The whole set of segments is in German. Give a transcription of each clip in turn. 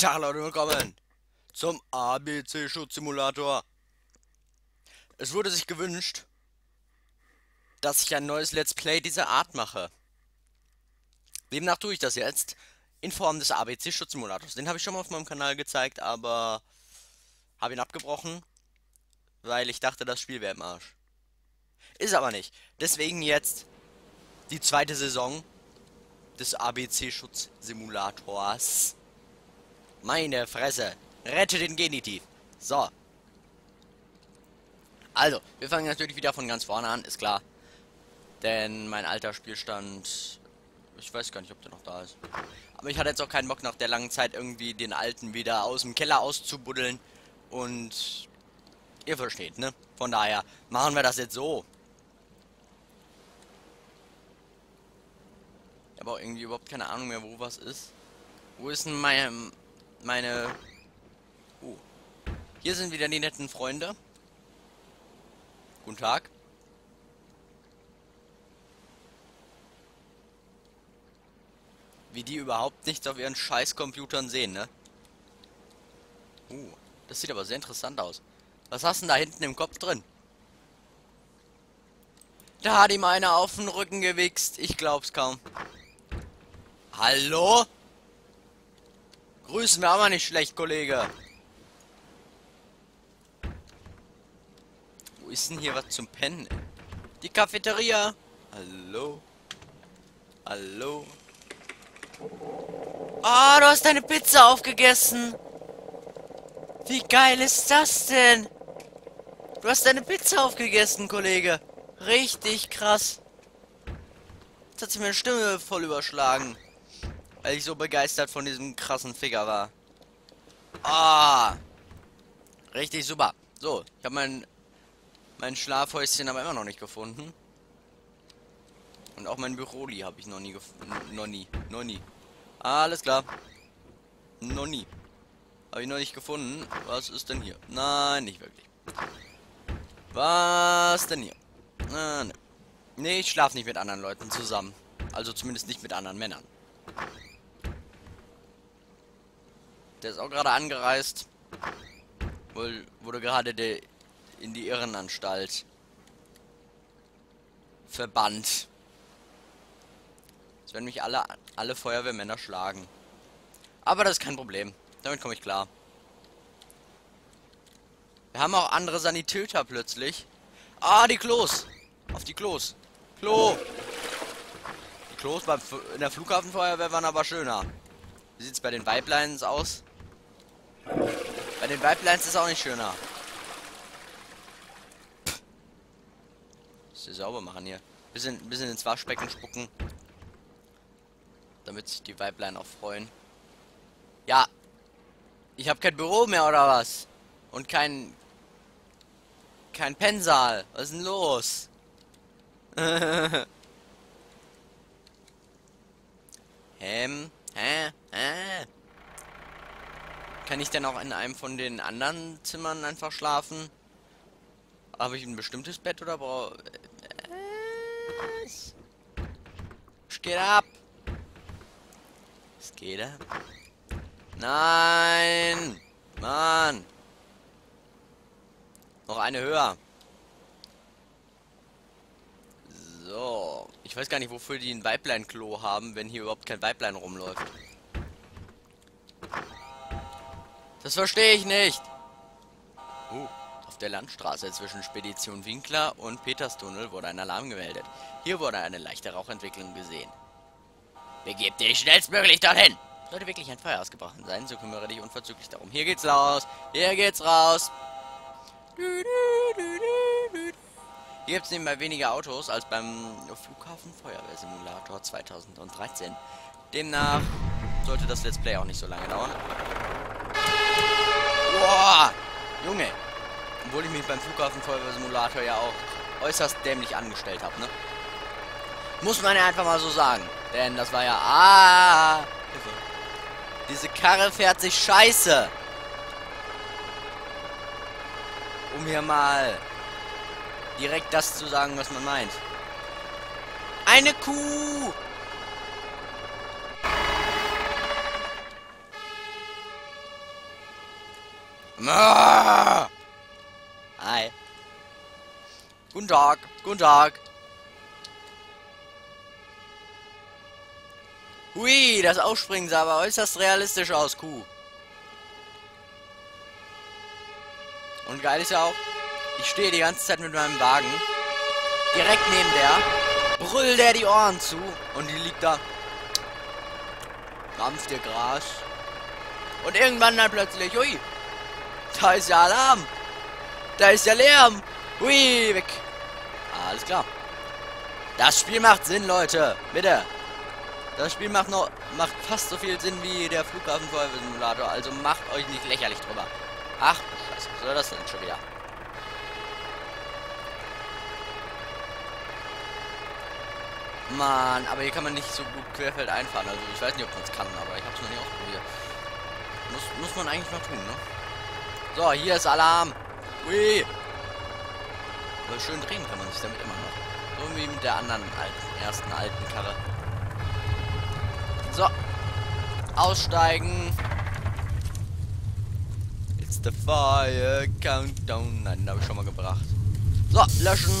Tag Leute, willkommen zum ABC-Schutz Simulator. Es wurde sich gewünscht, dass ich ein neues Let's Play dieser Art mache. Demnach tue ich das jetzt in Form des ABC-Schutz Simulators. Den habe ich schon mal auf meinem Kanal gezeigt, aber habe ihn abgebrochen, weil ich dachte, das Spiel wäre im Arsch. Ist aber nicht. Deswegen jetzt die zweite Saison des ABC-Schutz Simulators. Meine Fresse. Rette den Genitiv. So. Also, wir fangen natürlich wieder von ganz vorne an, ist klar. Denn mein alter Spielstand... Ich weiß gar nicht, ob der noch da ist. Aber ich hatte jetzt auch keinen Bock, nach der langen Zeit irgendwie den alten wieder aus dem Keller auszubuddeln. Und... Ihr versteht, ne? Von daher machen wir das jetzt so. Ich habe auch irgendwie überhaupt keine Ahnung mehr, wo was ist. Wo ist denn meine... Oh. Hier sind wieder die netten Freunde. Guten Tag. Wie die überhaupt nichts auf ihren Scheiß-Computern sehen, ne? Das sieht aber sehr interessant aus. Was hast du denn da hinten im Kopf drin? Da hat ihm einer auf den Rücken gewichst. Ich glaub's kaum. Hallo? Grüßen wir aber nicht schlecht, Kollege. Wo ist denn hier was zum Pennen? Die Cafeteria. Hallo? Hallo? Ah, oh, du hast deine Pizza aufgegessen. Wie geil ist das denn? Du hast deine Pizza aufgegessen, Kollege. Richtig krass. Jetzt hat sich meine Stimme voll überschlagen. Weil ich so begeistert von diesem krassen Ficker war. Ah! Richtig super. So, ich habe mein Schlafhäuschen aber immer noch nicht gefunden. Und auch mein Büroli habe ich noch nie gefunden. Noch nie. Alles klar. Noch nie. Habe ich noch nicht gefunden. Was ist denn hier? Nein, nicht wirklich. Was denn hier? Nein. Nee, ich schlafe nicht mit anderen Leuten zusammen. Also zumindest nicht mit anderen Männern. Der ist auch gerade angereist. Wurde gerade in die Irrenanstalt verbannt. Jetzt werden mich alle Feuerwehrmänner schlagen. Aber das ist kein Problem. Damit komme ich klar. Wir haben auch andere Sanitäter plötzlich. Ah, die Klos. Auf die Klos. Klo. Die Klos in der Flughafenfeuerwehr waren aber schöner. Wie sieht es bei den Weiblines aus? Bei den Weiblines ist es auch nicht schöner. Pff. Das ist sauber machen hier. Bisschen ins Waschbecken spucken. Damit sich die Weiblein auch freuen. Ja. Ich habe kein Büro mehr oder was? Und kein Pennsaal. Was ist denn los? Kann ich denn auch in einem von den anderen Zimmern einfach schlafen? Habe ich ein bestimmtes Bett oder brauche... Was? Es geht ab! Es geht ab. Nein! Mann! Noch eine höher. So. Ich weiß gar nicht, wofür die ein Weiblein-Klo haben, wenn hier überhaupt kein Weiblein rumläuft. Das verstehe ich nicht. Auf der Landstraße zwischen Spedition Winkler und Peters Tunnel wurde ein Alarm gemeldet. Hier wurde eine leichte Rauchentwicklung gesehen. Begib dich schnellstmöglich dorthin. Sollte wirklich ein Feuer ausgebrochen sein, so kümmere dich unverzüglich darum. Hier geht's raus. Hier geht's raus. Hier gibt es nebenbei weniger Autos als beim Flughafen Feuerwehrsimulator 2013. Demnach sollte das Let's Play auch nicht so lange dauern. Boah, Junge. Obwohl ich mich beim Flughafen Feuerwehrsimulator ja auch äußerst dämlich angestellt habe, ne? Muss man ja einfach mal so sagen. Denn das war ja... Ah! Hilfe. Diese Karre fährt sich scheiße. Um hier mal direkt das zu sagen, was man meint. Eine Kuh! Hi. Guten Tag, guten Tag. Hui, das Aufspringen sah aber äußerst realistisch aus, Kuh. Und geil ist ja auch, ich stehe die ganze Zeit mit meinem Wagen direkt neben der, brüll der die Ohren zu und die liegt da, rampft ihr Gras und irgendwann dann plötzlich, hui, da ist ja Alarm, da ist ja Lärm, hui, weg. Alles klar. Das Spiel macht Sinn, Leute, bitte. Das Spiel macht fast so viel Sinn wie der Flughafen Feuerwehrsimulator, also macht euch nicht lächerlich drüber. Ach, Scheiße, was soll das denn schon wieder? Mann, aber hier kann man nicht so gut querfeld einfahren. Also ich weiß nicht, ob man es kann, aber ich habe es noch nicht ausprobiert. Muss man eigentlich mal tun, ne? So, hier ist Alarm. Ui. Aber schön drehen kann man sich damit immer noch. So wie mit der anderen alten, ersten alten Karre. So. Aussteigen. The Fire Countdown. Nein, den habe ich schon mal gebracht. So, löschen.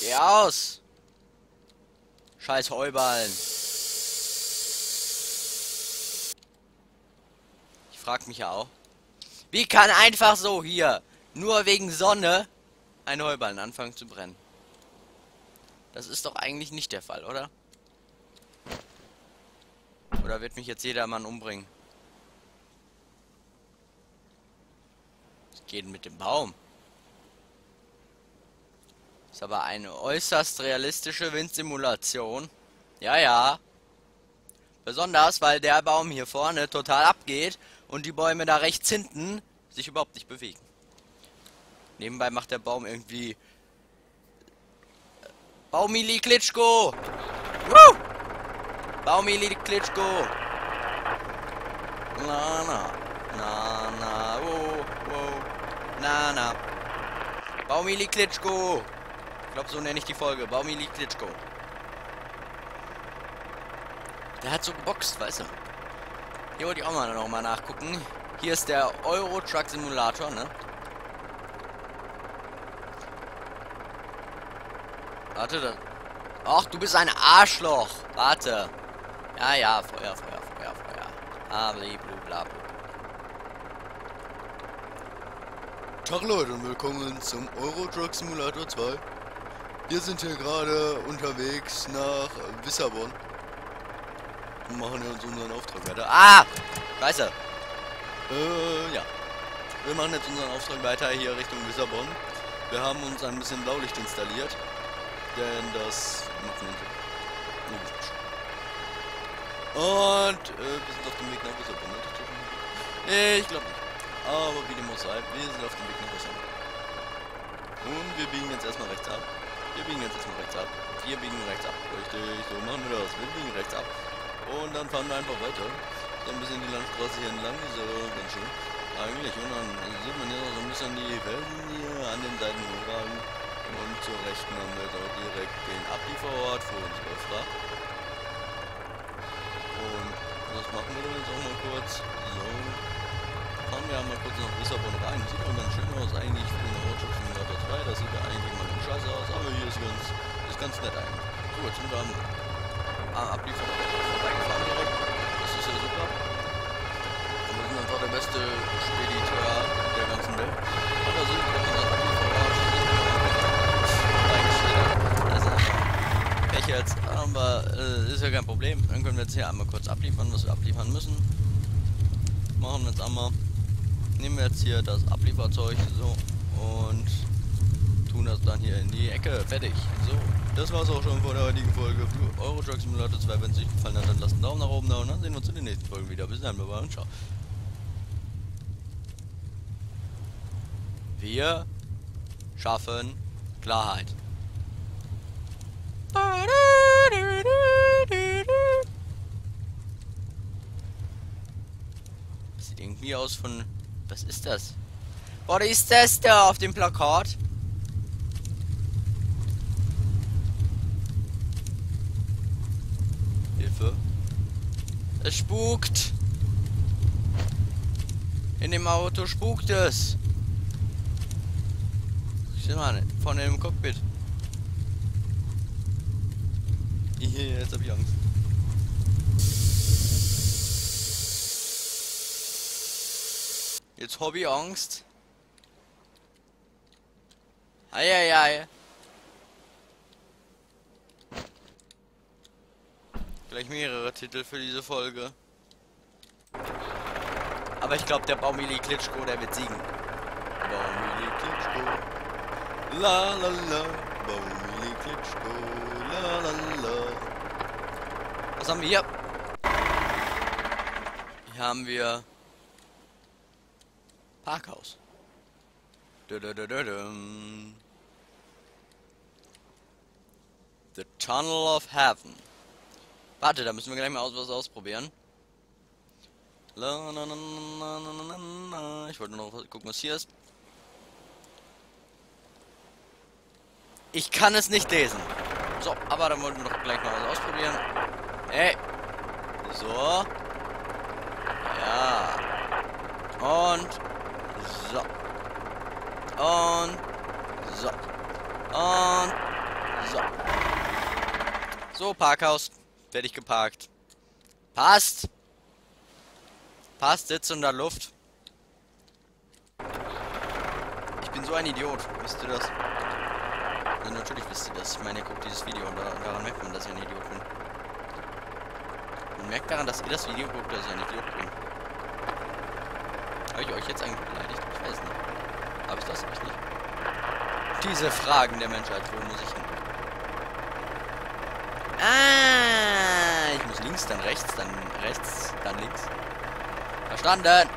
Geh aus. Scheiß Heuballen. Ich frage mich ja auch, wie kann einfach so hier, nur wegen Sonne, ein Heuballen anfangen zu brennen? Das ist doch eigentlich nicht der Fall, oder? Oder wird mich jetzt jeder Mann umbringen? Was geht denn mit dem Baum? Ist aber eine äußerst realistische Windsimulation. Ja, ja. Besonders, weil der Baum hier vorne total abgeht und die Bäume da rechts hinten sich überhaupt nicht bewegen. Nebenbei macht der Baum irgendwie... Baumily Klitschko! Woo! Baumily Klitschko. Na na na na oh, oh. Na na. Baumily Klitschko. Ich glaube, so nenne ich die Folge. Baumily Klitschko. Der hat so geboxt, weißt du. Hier wollte ich auch mal nochmal nachgucken. Hier ist der Euro Truck Simulator, ne? Warte da. Ach, du bist ein Arschloch. Warte. Ja, ja, Feuer, Feuer, Feuer, Feuer. Ah, blablabla. Tag Leute und willkommen zum Euro Truck Simulator 2. Wir sind hier gerade unterwegs nach Lissabon. Und machen hier unseren Auftrag weiter. Ah! Scheiße! Ja. Wir machen jetzt unseren Auftrag weiter hier Richtung Lissabon. Wir haben uns ein bisschen Blaulicht installiert. Denn das macht man nicht. Und wir sind auf dem Weg nach Lissabon. Ich glaube nicht. Aber wie dem auch sei, wir sind auf dem Weg nach Lissabon. Und wir biegen jetzt erstmal rechts ab. Wir biegen jetzt erstmal rechts ab. Wir biegen rechts ab. Richtig, so machen wir das. Wir biegen rechts ab. Und dann fahren wir einfach weiter. So ein bisschen die Landstraße hier entlang. Die ist ja ganz schön. Eigentlich. Und dann sieht man hier noch so ein bisschen die Felsen hier an den Seiten hochragen. Und zur Rechten haben wir da direkt den Ablieferort für unsere Fracht. Das machen wir jetzt auch mal kurz. So. Fahren wir mal kurz nach Lissabon rein. Sieht auch ganz schön aus eigentlich für den Roadtrip Simulator 2. Das sieht ja eigentlich mal ganz scheiße aus, aber hier ist ganz nett eigentlich. So, jetzt sind wir am Ablieferort vorbeigefahren direkt. Das ist ja super. Und wir sind einfach der beste Spediteur der ganzen Welt. Und da sind wir unser Ablieferort. Jetzt, aber ist ja kein Problem. Dann können wir jetzt hier einmal kurz abliefern, was wir abliefern müssen. Machen wir jetzt einmal. Nehmen wir jetzt hier das Ablieferzeug so und tun das dann hier in die Ecke. Fertig. So, das war's auch schon von der heutigen Folge für Euro Truck Simulator 2. Wenn es euch gefallen hat, dann lasst einen Daumen nach oben da und dann sehen wir uns in den nächsten Folgen wieder. Bis dann, bye bye und ciao. Wir schaffen Klarheit. Das sieht irgendwie aus von... Was ist das? Was ist das da auf dem Plakat? Hilfe. Es spukt. In dem Auto spukt es. Ich sehe mal vorne im Cockpit. Jetzt hab ich Angst. Jetzt hab ich Angst. Eieiei. Gleich mehrere Titel für diese Folge. Aber ich glaube, der Baumily Klitschko, der wird siegen. Baumily Klitschko. La la la. Baumily Klitschko. La la la. Was haben wir hier? Hier haben wir Parkhaus. The Tunnel of Heaven. Warte, da müssen wir gleich mal was ausprobieren. Ich wollte nur noch gucken, was hier ist. Ich kann es nicht lesen. So, aber dann wollten wir doch gleich mal was ausprobieren. Ey. So. Ja. Und. So. Und. So. Und. So. So, Parkhaus. Fertig geparkt. Passt. Passt, sitzt in der Luft. Ich bin so ein Idiot. Wisst ihr das? Also natürlich wisst ihr das. Ich meine, ihr guckt dieses Video und daran merkt man, dass ich ein Idiot bin. Man merkt daran, dass ihr das Video guckt, dass ich ein Idiot bin. Habe ich euch jetzt eigentlich beleidigt? Ich weiß nicht. Habe ich das eigentlich nicht? Diese Fragen der Menschheit, wo muss ich hin? Ah, ich muss links, dann rechts, dann rechts, dann links. Verstanden.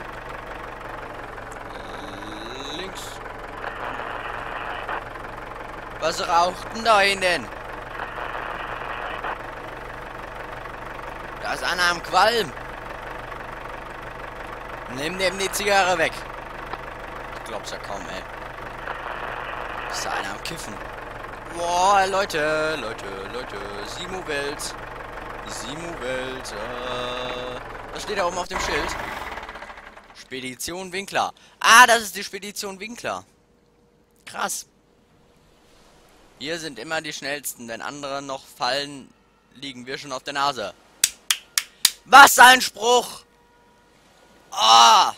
Links. Was raucht denn da hinten? Da ist einer am Qualm. Nimm dem die Zigarre weg. Ich glaub's ja kaum, ey. Ist da einer am Kiffen? Boah, Leute, Leute, Leute, Simu-Welt, Simu-Welt, was steht da oben auf dem Schild? Spedition Winkler. Ah, das ist die Spedition Winkler. Krass. Wir sind immer die Schnellsten, wenn andere noch fallen, liegen wir schon auf der Nase. Was ein Spruch! Ah! Oh,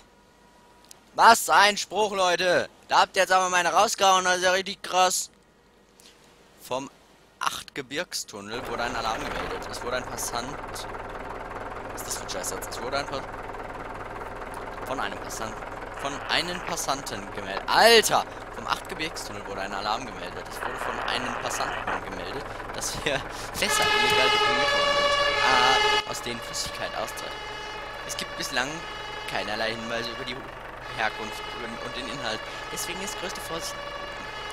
was ein Spruch, Leute! Da habt ihr jetzt aber meine rausgehauen, das ist ja richtig krass. Vom 8 Gebirgstunnel wurde ein Alarm gemeldet. Es wurde ein Passant. Was ist das für ein Scheiß jetzt? Es wurde ein Von einem Passanten gemeldet. Alter! Vom 8 Gebirgstunnel wurde ein Alarm gemeldet. Es wurde von einem Passanten gemeldet, dass wir Fässer illegal deponiert worden sind. Aus denen Flüssigkeit austritt. Es gibt bislang keinerlei Hinweise über die Herkunft und den Inhalt. Deswegen ist größte Vorsicht.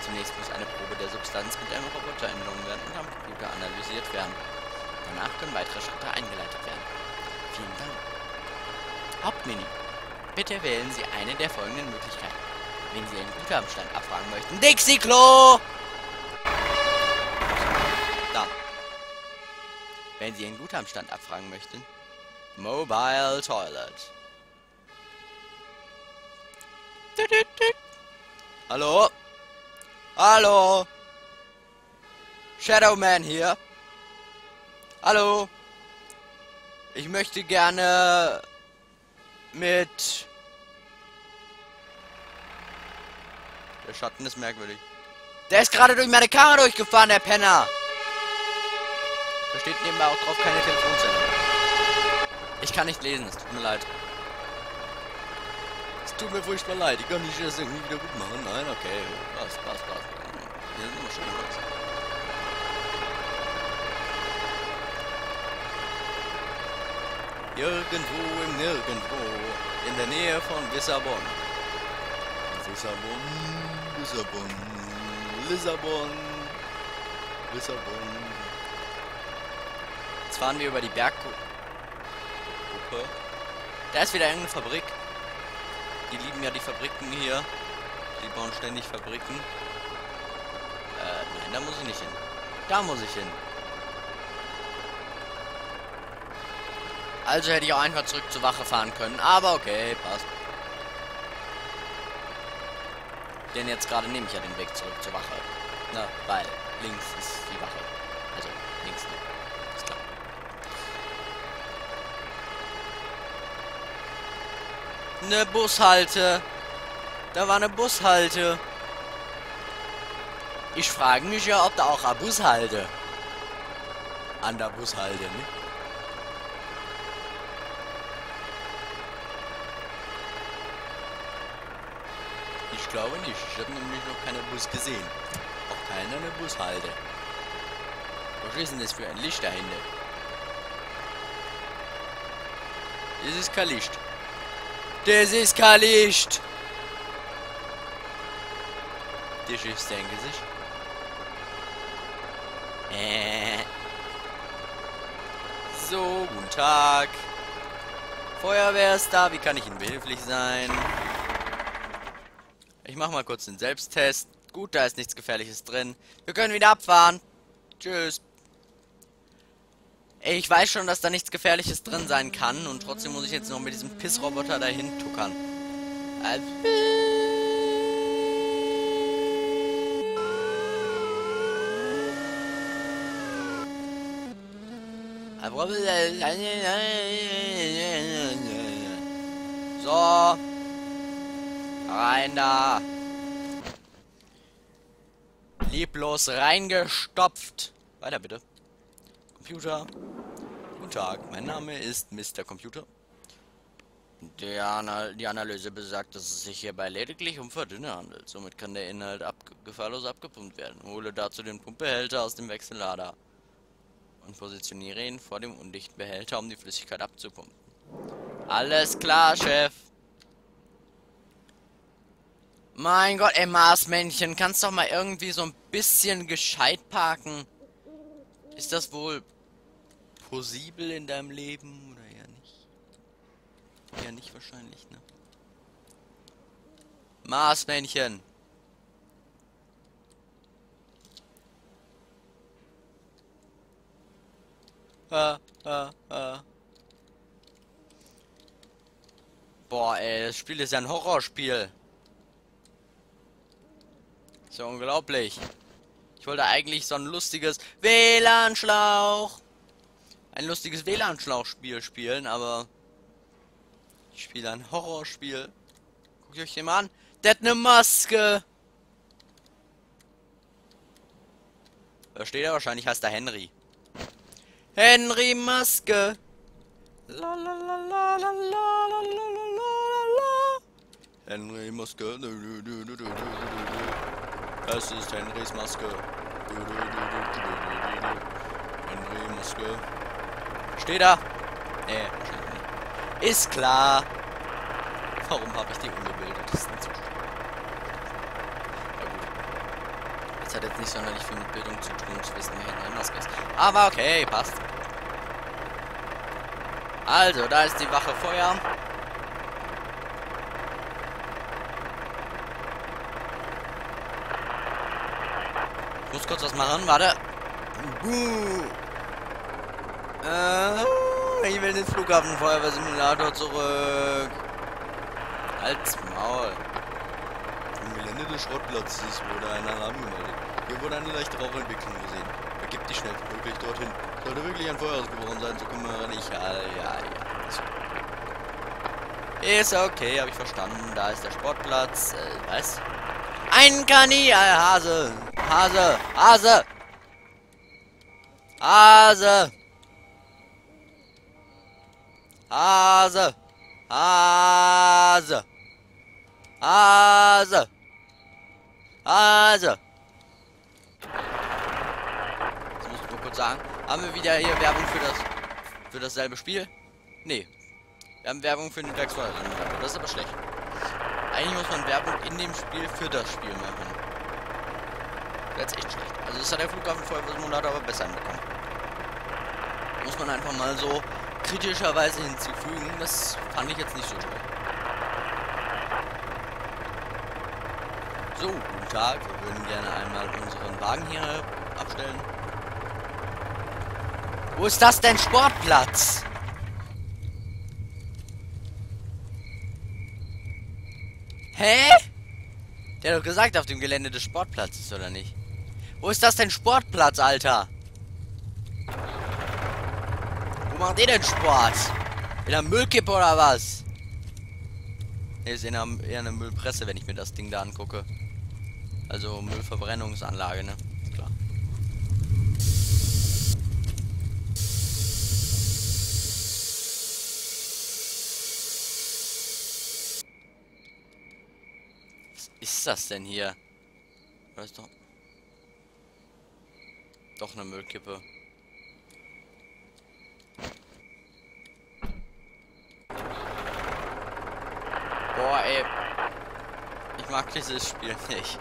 Zunächst muss eine Probe der Substanz mit einem Roboter entnommen werden und am Computer analysiert werden. Danach können weitere Schritte eingeleitet werden. Vielen Dank. Hauptmenü. Bitte wählen Sie eine der folgenden Möglichkeiten. Wenn Sie einen Guthabenstand abfragen möchten. Dixie-Klo! Da. Wenn Sie einen Guthabenstand abfragen möchten. Mobile Toilet. Hallo? Hallo! Shadowman hier. Hallo! Ich möchte gerne mit... Der Schatten ist merkwürdig. Der ist gerade durch meine Karre durchgefahren, der Penner! Da steht nebenbei auch drauf keine Telefonzelle. Ich kann nicht lesen, es tut mir leid. Tut mir furchtbar leid, ich kann nicht das irgendwie wieder gut machen. Nein, okay, passt, passt, passt. Hier sind immer schöne Leute. Irgendwo im Nirgendwo, in der Nähe von Lissabon. Lissabon, Lissabon, Lissabon, Lissabon. Jetzt fahren wir über die Bergkuppe. Da ist wieder irgendeine Fabrik. Die lieben ja die Fabriken hier. Die bauen ständig Fabriken. Nein, da muss ich nicht hin. Da muss ich hin. Also hätte ich auch einfach zurück zur Wache fahren können. Aber okay, passt. Denn jetzt gerade nehme ich ja den Weg zurück zur Wache. Na, weil links ist die Wache. Also links nicht. Ist klar. Eine Bushalte. Da war eine Bushalte. Ich frage mich ja, ob da auch eine Bushalte. An der Bushalte, ne? Ich glaube nicht. Ich habe nämlich noch keinen Bus gesehen. Auch keine Bushalte. Was ist denn das für ein Licht dahinter? Das ist kein Licht. Das ist kein Licht! Die Schiffs denken sich. So, guten Tag. Feuerwehr ist da. Wie kann ich Ihnen behilflich sein? Ich mache mal kurz den Selbsttest. Gut, da ist nichts Gefährliches drin. Wir können wieder abfahren. Tschüss. Ey, ich weiß schon, dass da nichts Gefährliches drin sein kann. Und trotzdem muss ich jetzt noch mit diesem Pissroboter dahin tuckern. So. Rein da. Leblos reingestopft. Weiter bitte. Computer. Guten Tag, mein Name ist Mr. Computer. Die Analyse besagt, dass es sich hierbei lediglich um Verdünner handelt. Somit kann der Inhalt gefahrlos abgepumpt werden. Hole dazu den Pumpbehälter aus dem Wechsellader und positioniere ihn vor dem undichten Behälter, um die Flüssigkeit abzupumpen. Alles klar, Chef. Mein Gott, ey, Marsmännchen, kannst doch mal irgendwie so ein bisschen gescheit parken. Ist das wohl plausibel in deinem Leben oder ja nicht? Ja, nicht wahrscheinlich, ne? Marsmännchen. Boah, ey, das Spiel ist ja ein Horrorspiel. Ist ja unglaublich. Ich wollte eigentlich so ein lustiges WLAN-Schlauch. Ein lustiges WLAN-Schlauch-Spiel spielen, aber ich spiele ein Horrorspiel. Guckt euch den mal an. Der hat eine Maske. Da steht er wahrscheinlich, heißt er Henry. Henry Maske. La la la la la la la. Henry Maske. Das ist Henrys Maske. Henry Maske. Steht da? Nee, wahrscheinlich nicht. Ist klar. Warum habe ich die ungebildetsten Zuschauer? Ja gut. Das hat jetzt nicht sonderlich viel mit Bildung zu tun, zu wissen, wer Henry Maske ist. Aber okay, passt. Also, da ist die Wache Feuer. Ich muss kurz was machen, warte. Ich will den Flughafen Feuerwehrsimulator zurück. Halt's Maul. Im Gelände des Schrottplatzes wurde ein Alarm gemeldet. Hier wurde eine leichte Rauchentwicklung gesehen. Begib dich schnellstmöglich dorthin. Sollte wirklich ein Feuer ausgebrochen sein, so kümmere dich. Ja. Ist okay, habe ich verstanden. Da ist der Sportplatz. Was? Ein Hase! Hase! Hase! Hase! Hase! Hase! Hase! Hase! Das muss ich nur kurz sagen. Haben wir wieder hier Werbung für dasselbe Spiel? Nee. Wir haben Werbung für den Gebirgstunnel. Das ist aber schlecht. Eigentlich muss man Werbung in dem Spiel für das Spiel machen. Das ist echt schlecht. Also das hat der Flughafen Feuerwehrsimulator aber besser hinbekommen. Muss man einfach mal so kritischerweise hinzufügen. Das fand ich jetzt nicht so toll. So, guten Tag. Wir würden gerne einmal unseren Wagen hier abstellen. Wo ist das denn? Sportplatz? Hä? Der hat doch gesagt, auf dem Gelände des Sportplatzes, oder nicht? Wo ist das denn Sportplatz, Alter? Wo macht ihr denn Sport? In der Müllkippe oder was? Ne, ist eher eine Müllpresse, wenn ich mir das Ding da angucke. Also Müllverbrennungsanlage, ne? Ist klar. Was ist das denn hier? Da ist doch eine Müllkippe. Boah, ey. Ich mag dieses Spiel nicht.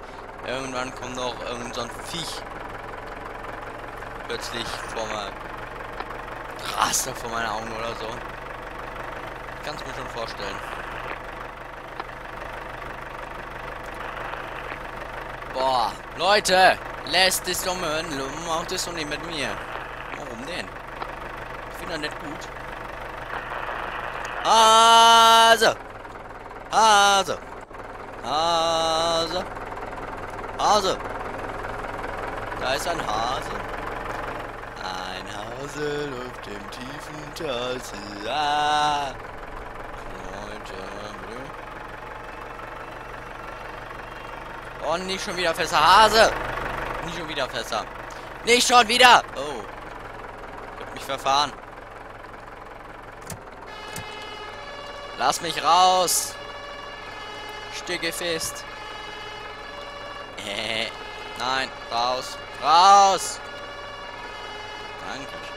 Irgendwann kommt noch irgend so ein Viech plötzlich vor mir, rast er vor meinen Augen oder so. Kannst mir schon vorstellen. Boah, Leute, lasst es doch mal hören, macht es doch nicht mit mir. Warum denn? Ich finde das nicht gut. Hase! Da ist ein Hase. Ein Hase läuft im tiefen Tal. Ah. Oh, nicht schon wieder Fässer, Hase! Nicht schon wieder Fässer. Nicht schon wieder! Oh. Ich hab mich verfahren. Lass mich raus! Stecke fest. Nein, raus, raus! Danke, danke.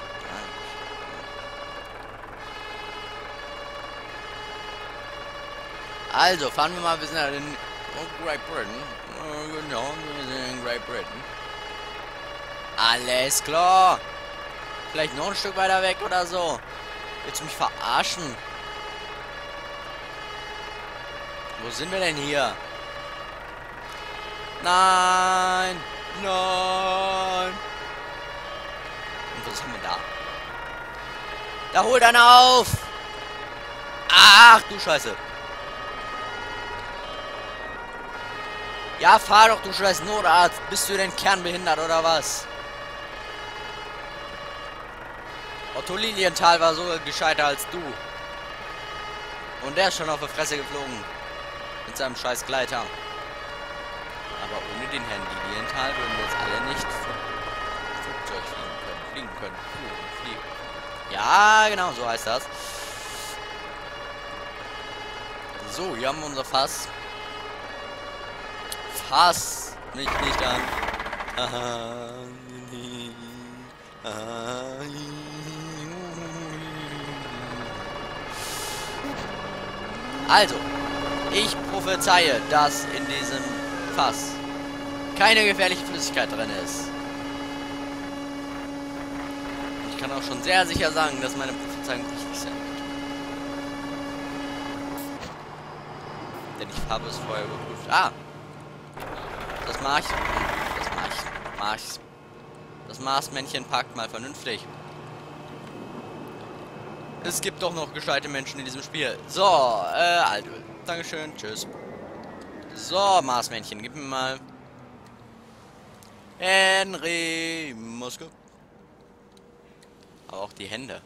Also, fahren wir mal, wir sind halt in Great Britain. Genau, wir sind in Great Britain. Alles klar! Vielleicht noch ein Stück weiter weg oder so. Willst du mich verarschen? Wo sind wir denn hier? Nein! Nein! Und was haben wir da? Da holt einer auf! Ach du Scheiße! Ja, fahr doch, du scheiß Notarzt! Bist du denn kernbehindert oder was? Otto Lilienthal war so gescheiter als du. Und der ist schon auf der Fresse geflogen. Mit seinem scheiß Gleiter. Aber ohne den Herrn Lilienthal würden wir jetzt alle nicht Flugzeug fliegen können. Ja, genau, so heißt das. So, hier haben wir unser Fass. Fass! Mich nicht an. Also, ich prophezeie, dass in diesem Fass keine gefährliche Flüssigkeit drin ist. Ich kann auch schon sehr sicher sagen, dass meine Prophezeiungen richtig sind. Denn ich habe es vorher überprüft. Ah! Das Mars. Das Marsmännchen packt mal vernünftig. Es gibt doch noch gescheite Menschen in diesem Spiel. So, Altöl. Dankeschön, tschüss. So, Marsmännchen, gib mir mal. Henry Maske. Aber auch die Hände.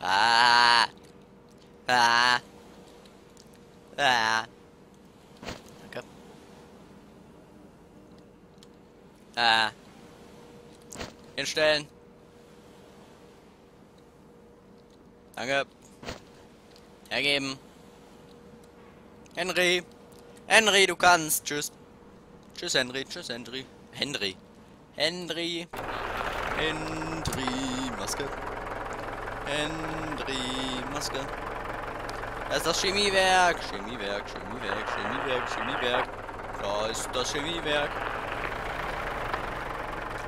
Ah. Ah. Ah. Danke. Ah. Hinstellen. Danke. Hergeben. Henry. Henry, du kannst. Tschüss. Tschüss, Henry. Tschüss, Henry. Henry Maske. Da ist das Chemiewerk. Da ist das Chemiewerk.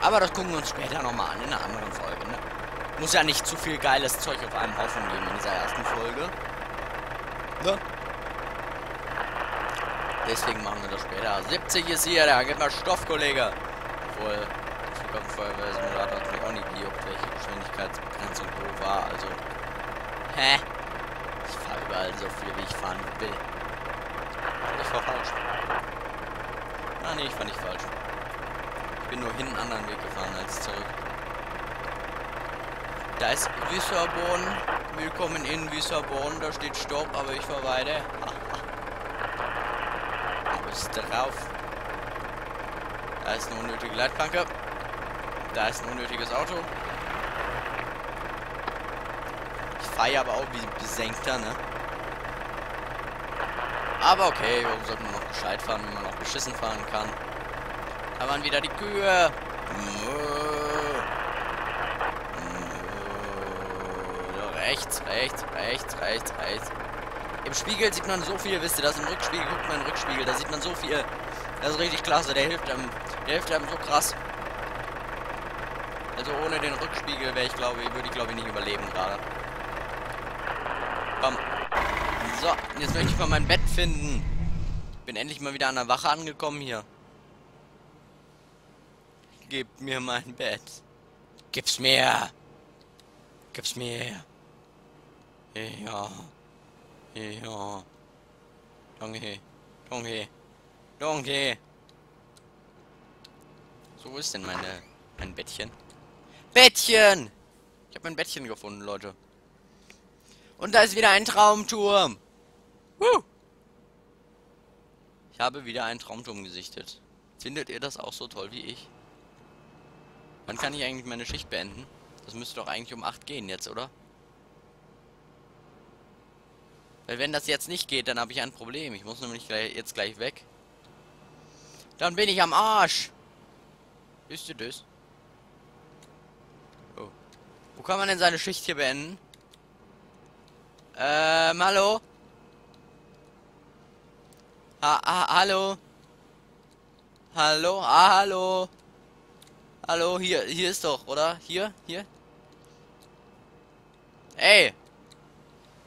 Aber das gucken wir uns später nochmal an in einer anderen Folge, ne? Muss ja nicht zu viel geiles Zeug auf einem Haufen geben in dieser ersten Folge. Ne? Deswegen machen wir das später. 70 ist hier, da gibt mal Stoff, Kollege. Obwohl, der Flughafen Feuerwehrsimulator hat mich auch nicht gejuckt, welche Geschwindigkeitsbegrenzung wo war. Also, hä? Ich fahre überall so viel, wie ich fahren will. ich war falsch. Ah ne, ich war nicht falsch. Ich bin nur hinten einen anderen Weg gefahren als zurück. Da ist Lissabon. Willkommen in Lissabon. Da steht Stopp, aber ich fahr weiter. Aber ist drauf. Da ist eine unnötige Leitplanke. Da ist ein unnötiges Auto. Ich fahre aber auch wie ein Besenkter, ne? Aber okay, warum sollte man noch gescheit fahren, wenn man auch beschissen fahren kann? Da waren wieder die Kühe. Rechts, rechts, rechts, rechts, rechts. Im Spiegel sieht man so viel, wisst ihr das? Im Rückspiegel guckt man in den Rückspiegel, da sieht man so viel. Das ist richtig klasse, der hilft einem so krass. Also ohne den Rückspiegel wäre ich, würde ich glaube ich nicht überleben gerade. Bam. So, jetzt möchte ich mal mein Bett finden. Bin endlich mal wieder an der Wache angekommen hier. Gib mir mein Bett. Gib's mir. Gib's mir. Ja. Ja. Donkey. Donkey. Donkey. So ist denn mein Bettchen. Bettchen! Ich habe mein Bettchen gefunden, Leute. Und da ist wieder ein Traumturm. Woo! Ich habe wieder einen Traumturm gesichtet. Findet ihr das auch so toll wie ich? Wann kann ich eigentlich meine Schicht beenden? Das müsste doch eigentlich um 8 gehen jetzt, oder? Weil wenn das jetzt nicht geht, dann habe ich ein Problem. Ich muss nämlich jetzt gleich weg. Dann bin ich am Arsch. Wisst ihr das? Oh. Wo kann man denn seine Schicht hier beenden? Hallo? Hallo? Hallo? Hallo? Hallo, hier ist doch, oder? Hier? Ey!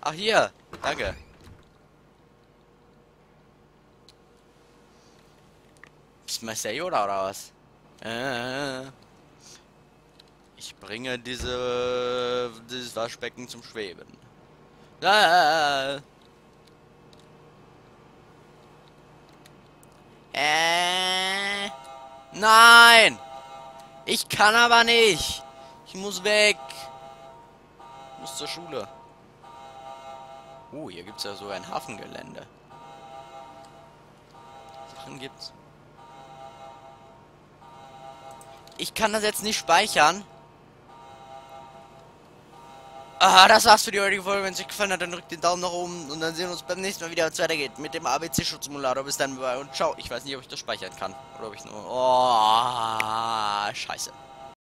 Ach, hier! Danke. Ist mein Seyoda oder was? Ich bringe dieses Waschbecken zum Schweben. Nein! Ich kann aber nicht. Ich muss weg. Ich muss zur Schule. Oh, hier gibt es ja sogar ein Hafengelände. Sachen gibt's. Ich kann das jetzt nicht speichern. Aha, das war's für die heutige Folge. Wenn es euch gefallen hat, dann drückt den Daumen nach oben. Und dann sehen wir uns beim nächsten Mal wieder, wenn es weitergeht. Mit dem ABC-Schutz Simulator. Bis dann, bye und ciao. Ich weiß nicht, ob ich das speichern kann. Oder ob ich nur... Oh, scheiße.